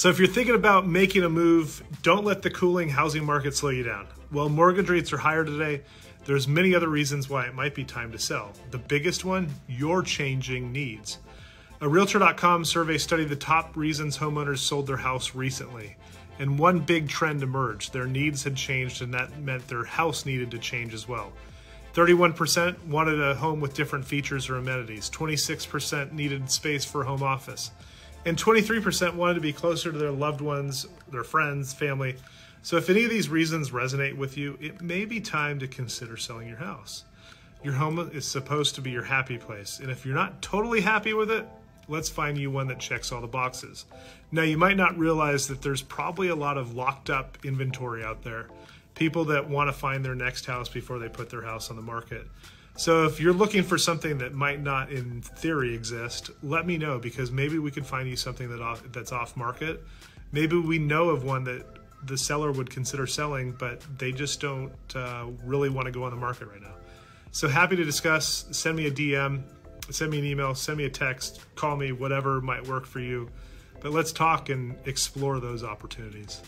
So if you're thinking about making a move, don't let the cooling housing market slow you down. While mortgage rates are higher today, there's many other reasons why it might be time to sell. The biggest one, your changing needs. A Realtor.com survey studied the top reasons homeowners sold their house recently. And one big trend emerged. Their needs had changed, and that meant their house needed to change as well. 31% wanted a home with different features or amenities. 26% needed space for home office. And 23% wanted to be closer to their loved ones, their friends, family. So if any of these reasons resonate with you, it may be time to consider selling your house. Your home is supposed to be your happy place. And if you're not totally happy with it, let's find you one that checks all the boxes. Now, you might not realize that there's probably a lot of locked up inventory out there. People that want to find their next house before they put their house on the market. So if you're looking for something that might not in theory exist, let me know, because maybe we can find you something that's off market. Maybe we know of one that the seller would consider selling, but they just don't really want to go on the market right now. So happy to discuss. Send me a DM, send me an email, send me a text, call me, whatever might work for you. But let's talk and explore those opportunities.